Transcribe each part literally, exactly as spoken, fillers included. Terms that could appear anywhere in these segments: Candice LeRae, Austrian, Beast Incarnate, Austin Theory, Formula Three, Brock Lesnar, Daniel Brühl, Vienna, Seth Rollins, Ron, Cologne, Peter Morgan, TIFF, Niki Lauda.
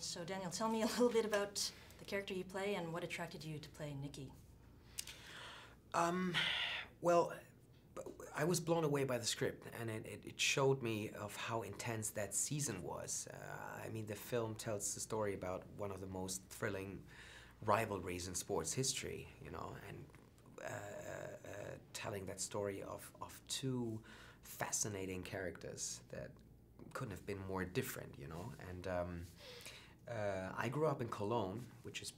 so Daniel, tell me a little bit about the character you play and what attracted you to play Niki. Um, well, I was blown away by the script, and it, it, it showed me of how intense that season was. Uh, I mean, the film tells the story about one of the most thrilling rivalries in sports history, you know, and uh, uh, telling that story of, of two fascinating characters that couldn't have been more different, you know. And um, uh, I grew up in Cologne, which is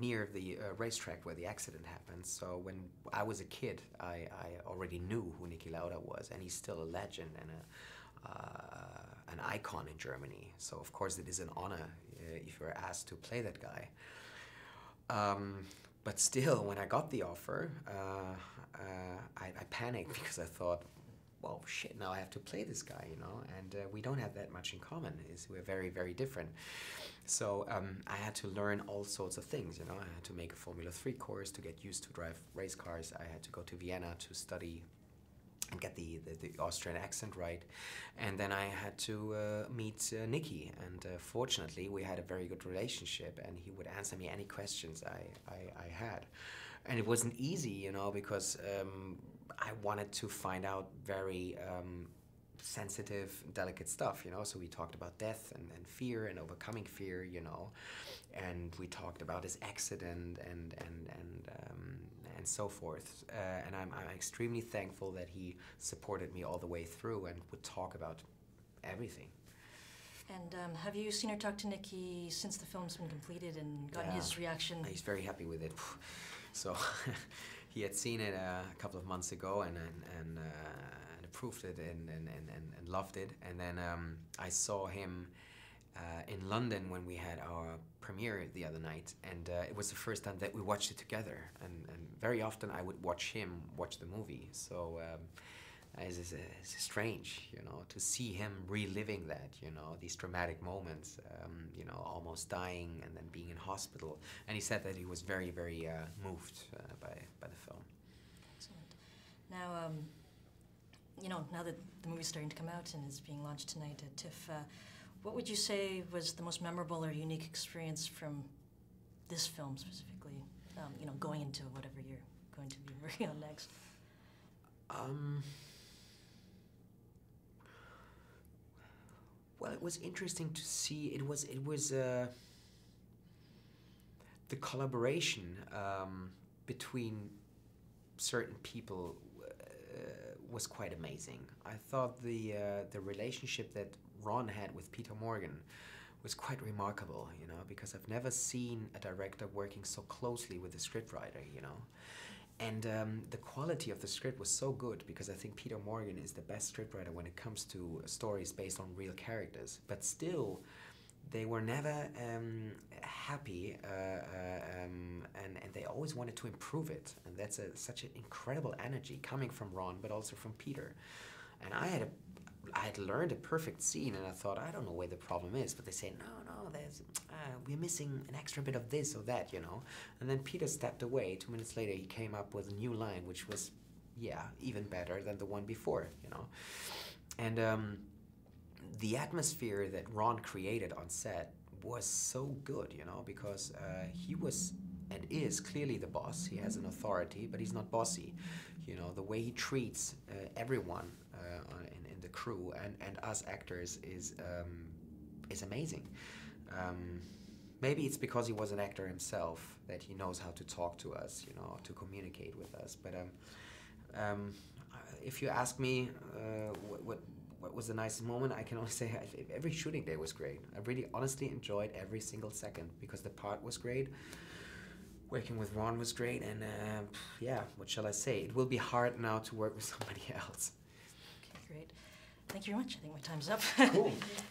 near the uh, racetrack where the accident happened. So when I was a kid, I, I already knew who Niki Lauda was, and he's still a legend and a, uh, an icon in Germany. So of course it is an honor uh, if you're asked to play that guy. Um, but still, when I got the offer, uh, uh, I, I panicked because I thought, well, shit, now I have to play this guy, you know, and uh, we don't have that much in common. It's, we're very, very different. So um, I had to learn all sorts of things, you know. I had to make a Formula Three course to get used to drive race cars. I had to go to Vienna to study and get the, the, the Austrian accent right. And then I had to uh, meet uh, Niki, and uh, fortunately we had a very good relationship, and he would answer me any questions I, I, I had. And it wasn't easy, you know, because um, I wanted to find out very um, sensitive, delicate stuff, you know. So we talked about death and, and fear and overcoming fear, you know, and we talked about his accident and and and um, and so forth. Uh, and I'm I'm extremely thankful that he supported me all the way through and would talk about everything. And um, have you seen or talked to Niki since the film's been completed and gotten yeah. his reaction? He's very happy with it. So he had seen it uh, a couple of months ago and and, and, uh, and approved it and, and, and, and loved it. And then um, I saw him uh, in London when we had our premiere the other night, and uh, it was the first time that we watched it together. And, and very often I would watch him watch the movie. So um, it's, it's strange, you know, to see him reliving that, you know, these dramatic moments, um, you know, almost dying and then being in hospital. And he said that he was very, very uh, moved uh, by, by the film. Excellent. Now, um, you know, now that the movie's starting to come out and is being launched tonight at TIFF, uh, what would you say was the most memorable or unique experience from this film specifically, um, you know, going into whatever you're going to be working on next? Um. Well, it was interesting to see. It was it was uh, the collaboration um, between certain people uh, was quite amazing. I thought the uh, the relationship that Ron had with Peter Morgan was quite remarkable, you know, because I've never seen a director working so closely with a scriptwriter, you know. And um, the quality of the script was so good, because I think Peter Morgan is the best scriptwriter when it comes to stories based on real characters. But still, they were never um, happy, uh, uh, um, and, and they always wanted to improve it. And that's a, such an incredible energy coming from Ron, but also from Peter. And I had a, I had learned a perfect scene, and I thought, I don't know where the problem is, but they say, no, no, there's, uh, we're missing an extra bit of this or that, you know. And then Peter stepped away. Two minutes later, he came up with a new line, which was, yeah, even better than the one before, you know. And um, the atmosphere that Ron created on set was so good, you know, because uh, he was and is clearly the boss. He has an authority, but he's not bossy. You know, the way he treats uh, everyone uh, in the crew and, and us actors is um, is amazing. Um, maybe it's because he was an actor himself that he knows how to talk to us, you know, to communicate with us. But um, um, if you ask me uh, what, what what was the nicest moment, I can only say every shooting day was great. I really honestly enjoyed every single second, because the part was great. Working with Ron was great, and uh, yeah, what shall I say? It will be hard now to work with somebody else. Okay, great. Thank you very much. I think my time's up. Cool.